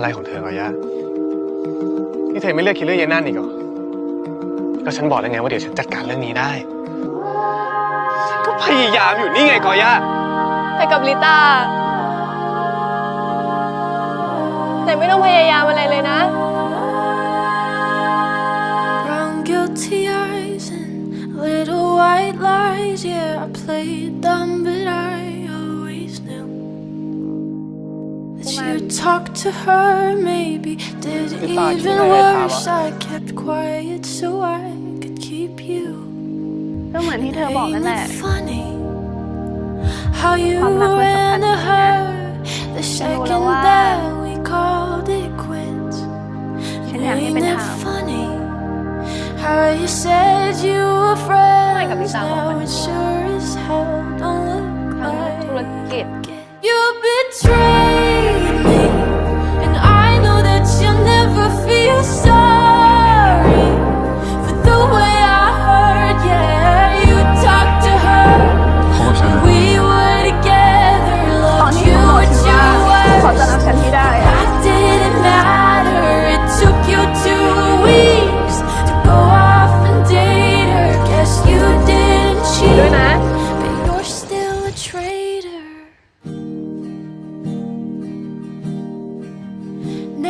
อะไรของเธอวะยะนี่เธอไม่เลือกคิดเรื่องเย็นนั่นอีกเหรอก็ฉันบอกแล้วไงว่าเดี๋ยวฉันจัดการเรื่องนี้ได้ก็พยายามอยู่นี่ไงกอย่าแต่กับลิต้าแต่ไม่ต้องพยายามอะไรเลยนะ Brown guilty eyes and little white lies yeah I played dumb but I always knew that you talked to her maybe did even worse I kept quiet so I could keep you ก็เหมือนที่เธอบอกนั่นแหละความรักมันสำคัญนะฉันรู้แล้วว่าฉันอยากให้เป็นธรรมไม่กับลิซ่าบอกมันทั้งธุรกิจ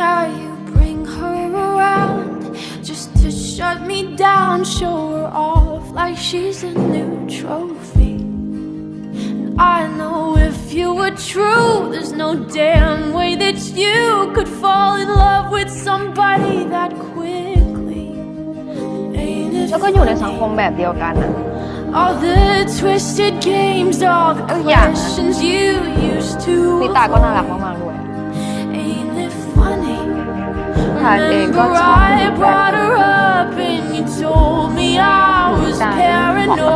Now you bring her around just to shut me down, show her off like she's a new trophy. And I know if you were true, there's no damn way that you could fall in love with somebody that quickly. Ain't it funny? แล้วก็อยู่ในสังคมแบบเดียวกันน่ะ All the twisted games, all the questions you used to. ลิต้าก็น่ารักมากๆด้วยทานเองก็ชอบเหมือนกันตายบอกกับใครที่สุดเป็น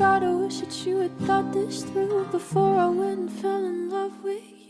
God, I wish that you had thought this through before I went and fell in love with you.